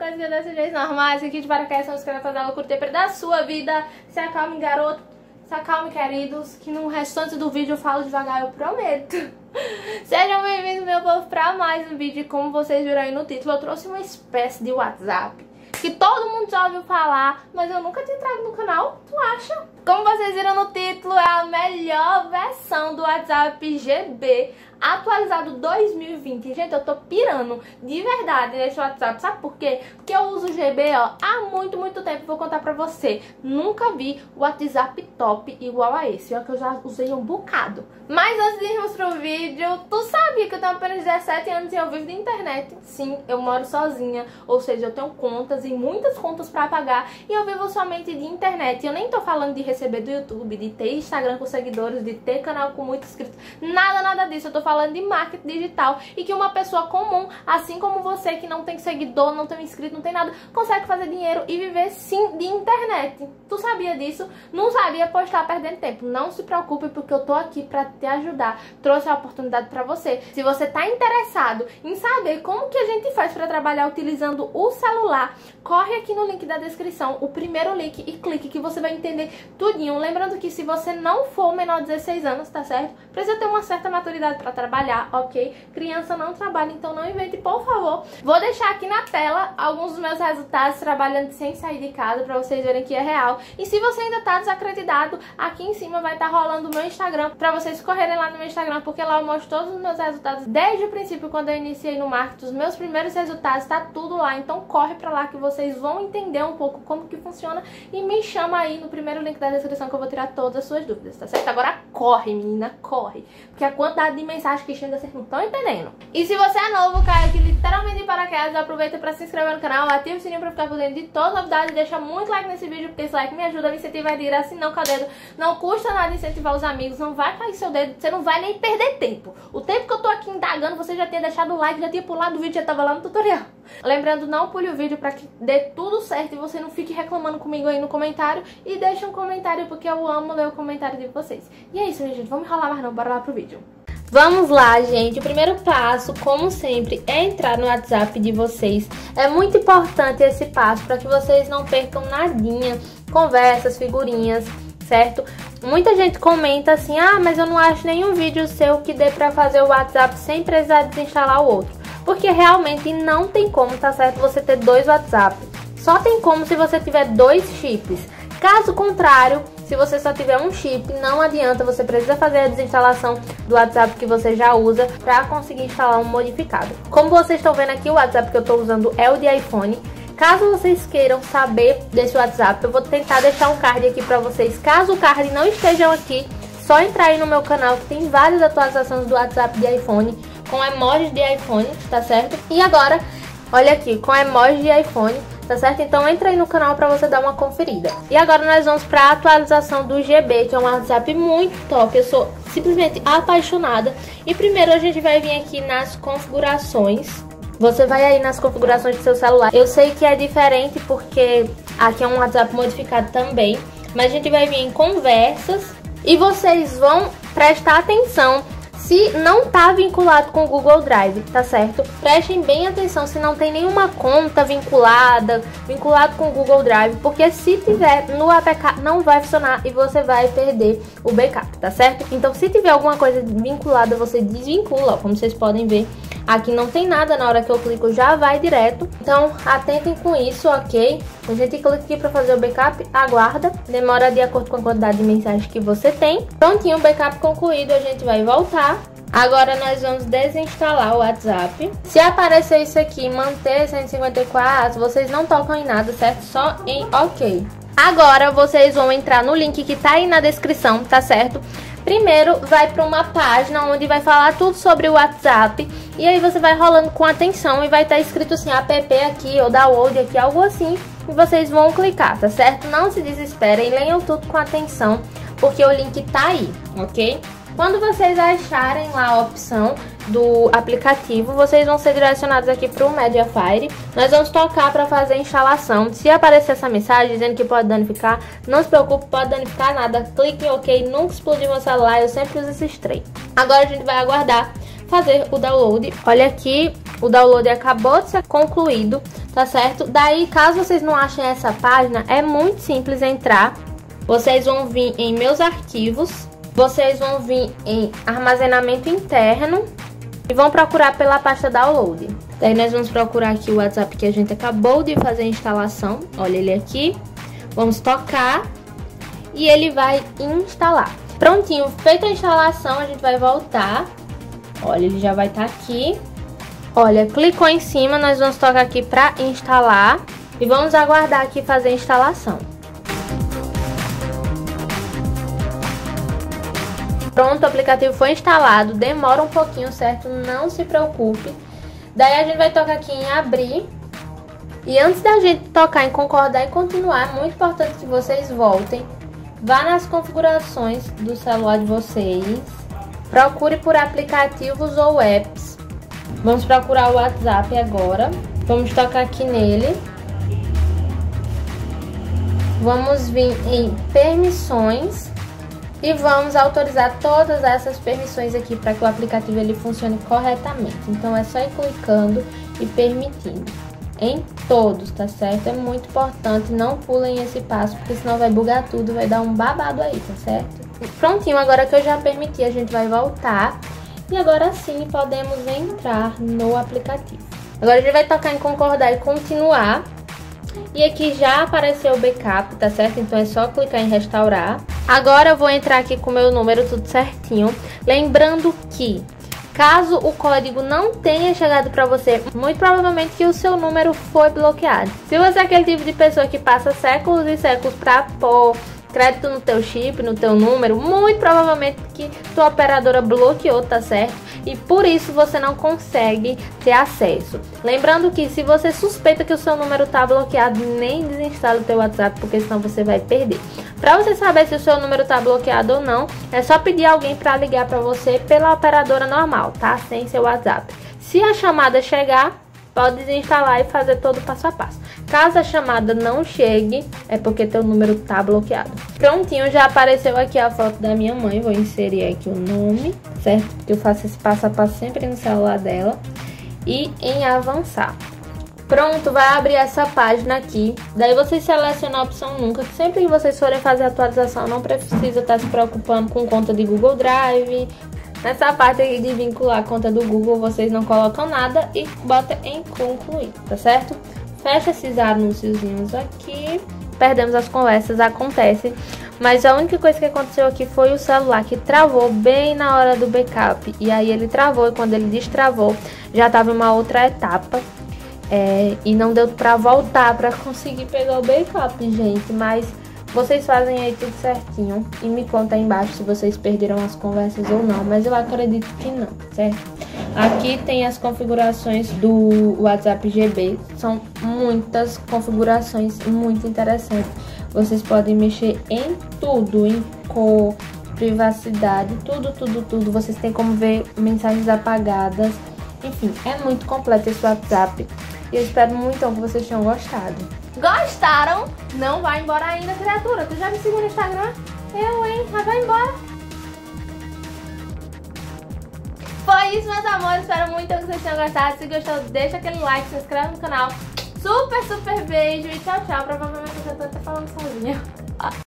coisinha dessas vezes normais aqui de paraquedas, não esqueça pra dar o curtir da sua vida. Se acalme, garoto, se acalme, queridos, que no restante do vídeo eu falo devagar, eu prometo. Sejam bem-vindos, meu povo, pra mais um vídeo. Como vocês viram aí no título, eu trouxe uma espécie de WhatsApp que todo mundo já ouviu falar, mas eu nunca te trago no canal, tu acha? Como vocês viram no título, é a melhor versão do WhatsApp GB, atualizado 2020. Gente, eu tô pirando de verdade nesse WhatsApp, sabe por quê? Porque eu uso o GB, ó, há muito tempo, vou contar pra você. Nunca vi o WhatsApp top igual a esse, ó, que eu já usei um bocado. Mas antes de irmos pro vídeo, tu sabia que eu tenho apenas 17 anos e eu vivo de internet? Sim, eu moro sozinha, ou seja, eu tenho contas e muitas contas pra pagar e eu vivo somente de internet. Eu nem tô falando de receber do YouTube, de ter Instagram com seguidores, de ter canal com muitos inscritos, nada disso. Eu tô falando de marketing digital e que uma pessoa comum, assim como você, que não tem seguidor, não tem inscrito, não tem nada, consegue fazer dinheiro e viver sim de internet. Tu sabia disso? Não sabia? Pois tá perdendo tempo. Não se preocupe, porque eu tô aqui pra te ajudar. Trouxe a oportunidade pra você. Se você tá interessado em saber como que a gente faz pra trabalhar utilizando o celular, corre aqui no link da descrição, o primeiro link, e clique que você vai entender tudinho. Lembrando que se você não for menor de 16 anos, tá certo? Precisa ter uma certa maturidade pra trabalhar, ok? Criança não trabalha, então não invente, por favor. Vou deixar aqui na tela alguns dos meus resultados trabalhando sem sair de casa pra vocês verem que é real. E se você ainda tá desacreditado, aqui em cima vai estar rolando o meu Instagram pra vocês correrem lá no meu Instagram, porque lá eu mostro todos os meus resultados desde o princípio, quando eu iniciei no marketing, os meus primeiros resultados, tá tudo lá. Então corre pra lá que vocês vão entender um pouco como que funciona e me chama aí no primeiro link da descrição que eu vou tirar todas as suas dúvidas, tá certo? Agora corre, menina, corre, porque a quantidade de mensagens que chega vocês não estão entendendo. E se você é novo, cai aqui literalmente em paraquedas, aproveita pra se inscrever no canal, ativa o sininho pra ficar por dentro de todas as novidades, deixa muito like nesse vídeo, porque esse like me ajuda, me incentiva a tirar, se não com o dedo, não custa nada incentivar os amigos, não vai cair seu dedo, você não vai nem perder tempo. O tempo que eu tô aqui indagando, você já tinha deixado o like, já tinha pulado o vídeo, já tava lá no tutorial. Lembrando, não pule o vídeo pra que dê tudo certo e você não fique reclamando comigo aí no comentário, e deixa um comentário, porque eu amo ler o comentário de vocês. E é isso, minha gente, vamos enrolar mais não, bora lá pro vídeo. Vamos lá, gente. O primeiro passo, como sempre, é entrar no WhatsApp de vocês. É muito importante esse passo para que vocês não percam nadinha, conversas, figurinhas, certo? Muita gente comenta assim: ah, mas eu não acho nenhum vídeo seu que dê para fazer o WhatsApp sem precisar desinstalar o outro. Porque realmente não tem como, tá certo? Você ter dois WhatsApp. Só tem como se você tiver dois chips. Caso contrário, se você só tiver um chip, não adianta, você precisa fazer a desinstalação do WhatsApp que você já usa para conseguir instalar um modificado. Como vocês estão vendo aqui, o WhatsApp que eu estou usando é o de iPhone. Caso vocês queiram saber desse WhatsApp, eu vou tentar deixar um card aqui para vocês. Caso o card não esteja aqui, só entrar aí no meu canal, que tem várias atualizações do WhatsApp de iPhone, com emojis de iPhone, tá certo? E agora, olha aqui, com emojis de iPhone, tá certo? Então entra aí no canal pra você dar uma conferida. E agora nós vamos pra atualização do GB, que é um WhatsApp muito top. Eu sou simplesmente apaixonada. E primeiro a gente vai vir aqui nas configurações. Você vai aí nas configurações do seu celular. Eu sei que é diferente porque aqui é um WhatsApp modificado também, mas a gente vai vir em conversas. E vocês vão prestar atenção se não tá vinculado com o Google Drive, tá certo? Prestem bem atenção se não tem nenhuma conta vinculado com o Google Drive, porque se tiver no APK não vai funcionar e você vai perder o backup, tá certo? Então se tiver alguma coisa vinculada, você desvincula, ó, como vocês podem ver. Aqui não tem nada, na hora que eu clico já vai direto. Então, atentem com isso, ok? A gente clica aqui para fazer o backup, aguarda. Demora de acordo com a quantidade de mensagens que você tem. Prontinho, o backup concluído, a gente vai voltar. Agora nós vamos desinstalar o WhatsApp. Se aparecer isso aqui, manter 154, vocês não tocam em nada, certo? Só em ok. Agora vocês vão entrar no link que tá aí na descrição, tá certo? Primeiro vai para uma página onde vai falar tudo sobre o WhatsApp. E aí você vai rolando com atenção e vai estar escrito assim, app aqui ou download aqui, algo assim. E vocês vão clicar, tá certo? Não se desesperem, leiam tudo com atenção, porque o link tá aí, ok? Quando vocês acharem lá a opção do aplicativo, vocês vão ser direcionados aqui para o Mediafire. Nós vamos tocar para fazer a instalação. Se aparecer essa mensagem dizendo que pode danificar, não se preocupe, pode danificar nada. Clique em ok, nunca explodiu meu celular, eu sempre uso esses três. Agora a gente vai aguardar fazer o download. Olha aqui, o download acabou de ser concluído. tá certo? Daí, caso vocês não achem essa página, é muito simples entrar. Vocês vão vir em meus arquivos, vocês vão vir em armazenamento interno e vão procurar pela pasta download. Daí nós vamos procurar aqui o WhatsApp que a gente acabou de fazer a instalação. Olha ele aqui. Vamos tocar e ele vai instalar. Prontinho, feita a instalação, a gente vai voltar. Olha, ele já vai estar aqui. Olha, clicou em cima, nós vamos tocar aqui para instalar e vamos aguardar aqui fazer a instalação. Pronto, o aplicativo foi instalado, demora um pouquinho, certo? Não se preocupe. Daí a gente vai tocar aqui em abrir. E antes da gente tocar em concordar e continuar, é muito importante que vocês voltem. Vá nas configurações do celular de vocês. Procure por aplicativos ou apps. Vamos procurar o WhatsApp agora. Vamos tocar aqui nele. Vamos vir em permissões. E vamos autorizar todas essas permissões aqui para que o aplicativo ele funcione corretamente. Então é só ir clicando e permitindo em todos, tá certo? É muito importante, não pulem esse passo, porque senão vai bugar tudo, vai dar um babado aí, tá certo? Prontinho, agora que eu já permiti, a gente vai voltar. E agora sim, podemos entrar no aplicativo. Agora a gente vai tocar em concordar e continuar. E aqui já apareceu o backup, tá certo? Então é só clicar em restaurar. Agora eu vou entrar aqui com o meu número tudo certinho. Lembrando que, caso o código não tenha chegado para você, muito provavelmente que o seu número foi bloqueado. Se você é aquele tipo de pessoa que passa séculos e séculos para pôr crédito no teu chip, no teu número, muito provavelmente que tua operadora bloqueou, tá certo? E por isso você não consegue ter acesso. Lembrando que se você suspeita que o seu número tá bloqueado, nem desinstala o teu WhatsApp, porque senão você vai perder. Para você saber se o seu número tá bloqueado ou não, é só pedir alguém para ligar para você pela operadora normal, tá? Sem seu WhatsApp. Se a chamada chegar, pode desinstalar e fazer todo o passo a passo. Caso a chamada não chegue, é porque teu número tá bloqueado. Prontinho, já apareceu aqui a foto da minha mãe. Vou inserir aqui o nome, certo? Porque eu faço esse passo a passo sempre no celular dela. E em avançar. Pronto, vai abrir essa página aqui. Daí vocês selecionam a opção nunca. Sempre que vocês forem fazer atualização, não precisa estar se preocupando com conta de Google Drive. Nessa parte aqui de vincular a conta do Google, vocês não colocam nada e bota em concluir, tá certo? Fecha esses anúnciozinhos aqui. Perdemos as conversas, acontece. Mas a única coisa que aconteceu aqui foi o celular que travou bem na hora do backup. E aí ele travou e quando ele destravou, já estava em uma outra etapa. E não deu pra voltar pra conseguir pegar o backup, gente. Mas vocês fazem aí tudo certinho. E me conta aí embaixo se vocês perderam as conversas ou não. Mas eu acredito que não, certo? Aqui tem as configurações do WhatsApp GB. São muitas configurações muito interessantes. Vocês podem mexer em tudo, em cor, privacidade, tudo, tudo, tudo. Vocês têm como ver mensagens apagadas. Enfim, é muito completo esse WhatsApp. E eu espero muito que vocês tenham gostado. Gostaram? Não vai embora ainda, criatura. Tu já me seguiu no Instagram? Eu, hein? Já vai embora. Foi isso, meus amores. Espero muito que vocês tenham gostado. Se gostou, deixa aquele like, se inscreve no canal. Super, super beijo e tchau, tchau. Provavelmente eu já tô até falando sozinha.